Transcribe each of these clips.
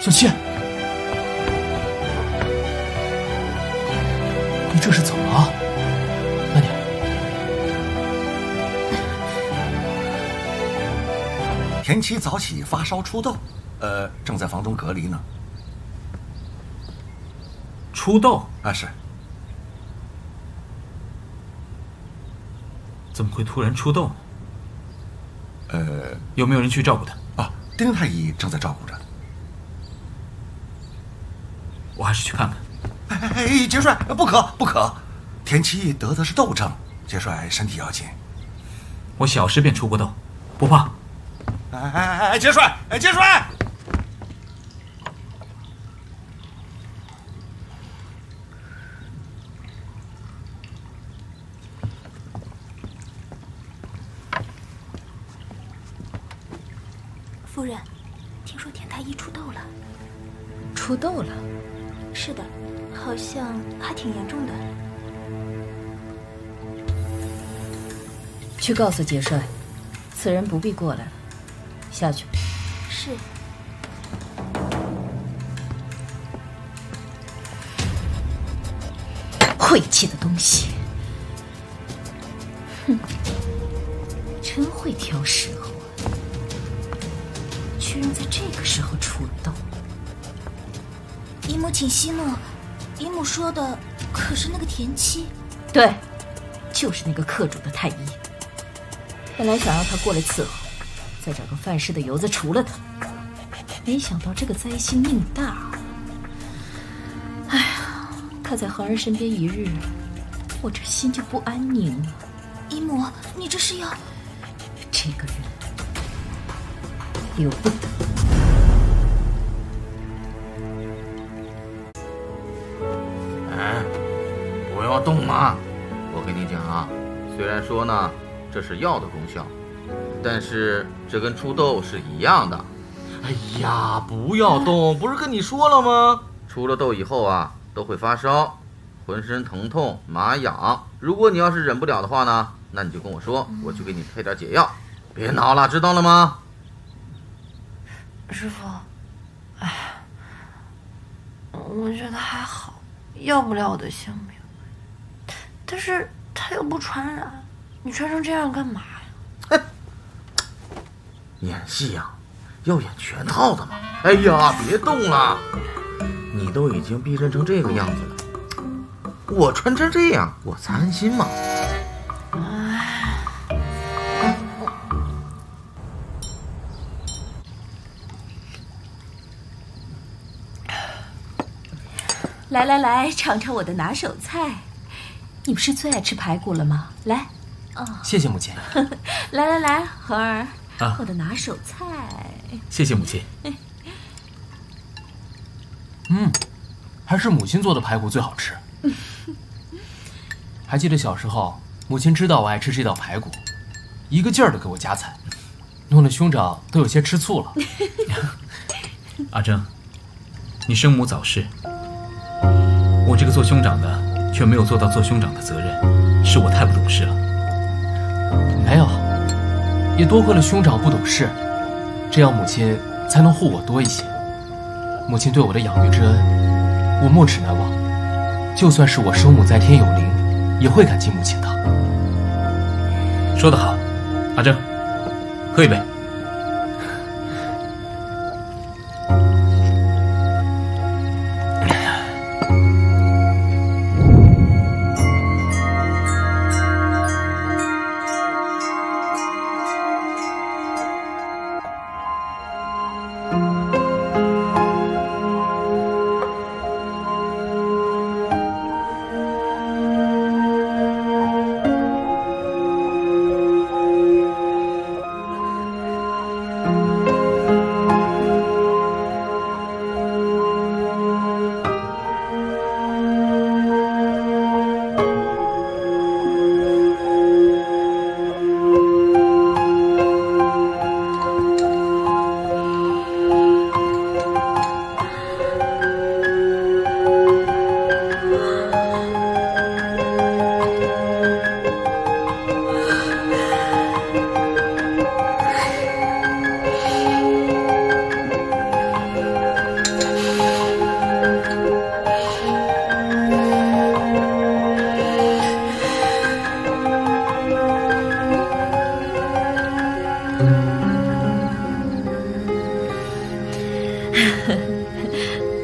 小七，你这是怎么了？慢点，田七早起发烧出痘，正在房中隔离呢。出痘啊，是。怎么会突然出痘呢？有没有人去照顾他？啊，丁太医正在照顾着。 我还是去看看。哎，杰帅，不可！田七得的是痘症，杰帅身体要紧。我小时便出过痘，不怕。哎，杰帅，杰帅！夫人，听说田太医出痘了。出痘了？ 是的，好像还挺严重的。去告诉杰帅，此人不必过来了。下去。是。晦气的东西！哼，真会挑时候啊！居然在这个时候出动。 姨母，请息怒。姨母说的可是那个田七？对，就是那个客主的太医。本来想让他过来伺候，再找个犯事的由子除了他，没想到这个灾星命大啊！哎呀，他在恒儿身边一日，我这心就不安宁了。姨母，你这是要……这个人，由不得。 动吗？我跟你讲啊，虽然说呢，这是药的功效，但是这跟出痘是一样的。哎呀，不要动！不是跟你说了吗？出了痘以后啊，都会发烧，浑身疼痛、麻痒。如果你要是忍不了的话呢，那你就跟我说，我去给你配点解药。别挠了，知道了吗？师傅，哎，我觉得还好，要不了我的性命。 但是他又不传染，你穿成这样干嘛呀？哎，演戏呀、啊，要演全套的嘛。哎呀，别动了，你都已经逼真成这个样子了，我穿成这样，我才安心嘛。哎，来来来，尝尝我的拿手菜。 你不是最爱吃排骨了吗？来，哦，谢谢母亲。来来来，恒儿，啊、我的拿手菜。谢谢母亲。嗯，还是母亲做的排骨最好吃。还记得小时候，母亲知道我爱吃这道排骨，一个劲儿的给我夹菜，弄得兄长都有些吃醋了。阿正，你生母早逝，我这个做兄长的。 却没有做到做兄长的责任，是我太不懂事了。没有，也多亏了兄长不懂事，这样母亲才能护我多一些。母亲对我的养育之恩，我没齿难忘。就算是我生母在天有灵，也会感激母亲的。说得好，阿正，喝一杯。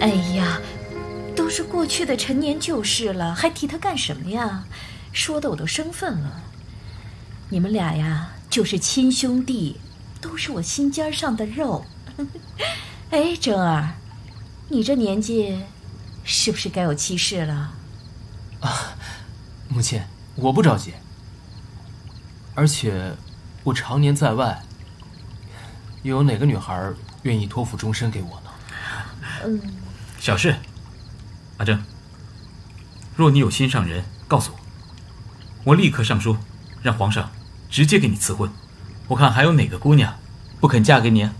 哎呀，都是过去的陈年旧事了，还提他干什么呀？说的我都生分了。你们俩呀，就是亲兄弟，都是我心尖上的肉。哎，珍儿，你这年纪，是不是该有妻室了？啊，母亲，我不着急。而且，我常年在外，又有哪个女孩愿意托付终身给我呢？嗯，小事。阿珍，若你有心上人，告诉我，我立刻上书，让皇上直接给你赐婚。我看还有哪个姑娘不肯嫁给你啊？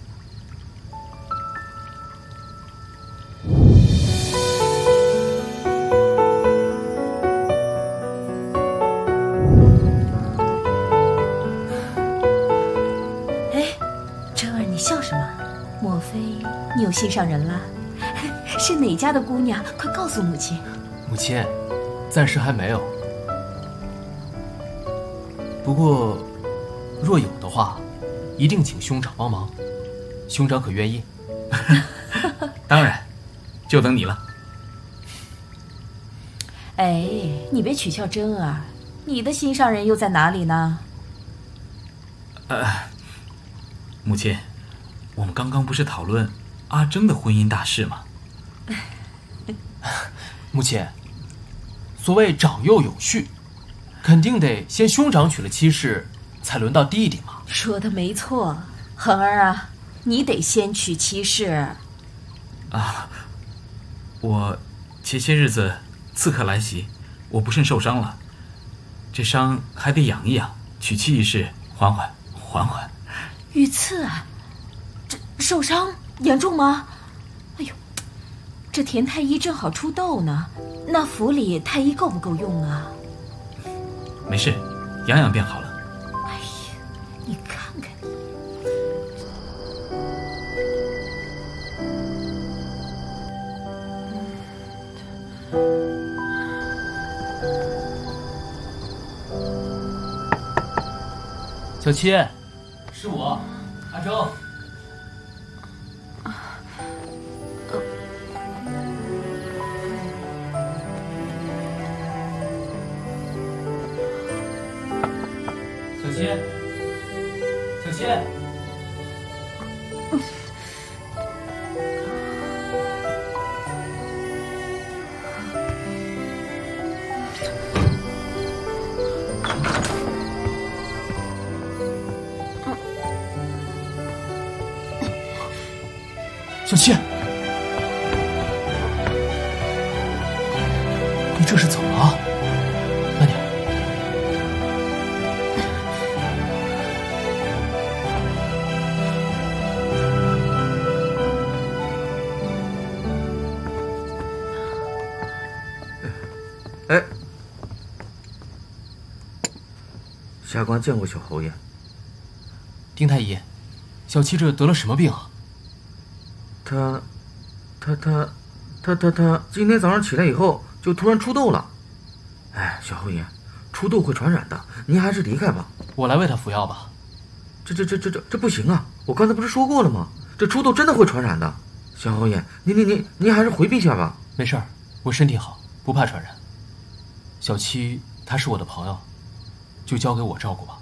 有心上人了，是哪家的姑娘？快告诉母亲！母亲，暂时还没有。不过，若有的话，一定请兄长帮忙。兄长可愿意？当然，就等你了。哎，你别取笑真儿，你的心上人又在哪里呢？母亲，我们刚刚不是讨论阿珍的婚姻大事吗？母亲，所谓长幼有序，肯定得先兄长娶了妻室，才轮到弟弟嘛。说的没错，恒儿啊，你得先娶妻室。啊，我前些日子刺客来袭，我不慎受伤了，这伤还得养一养，娶妻一事缓缓。遇刺啊？这受伤？严重吗？哎呦，这田太医正好出痘呢，那府里太医够不够用啊？没事，养养便好了。哎呀，你看看你！小七，是我，阿周。小七，你这是怎么了？慢点。哎，霞光见过小侯爷。丁太医，小七这得了什么病啊？他今天早上起来以后就突然出痘了。哎，小侯爷，出痘会传染的，您还是离开吧。我来为他服药吧。这不行啊！我刚才不是说过了吗？这出痘真的会传染的。小侯爷，您还是回避一下吧。没事儿，我身体好，不怕传染。小七他是我的朋友，就交给我照顾吧。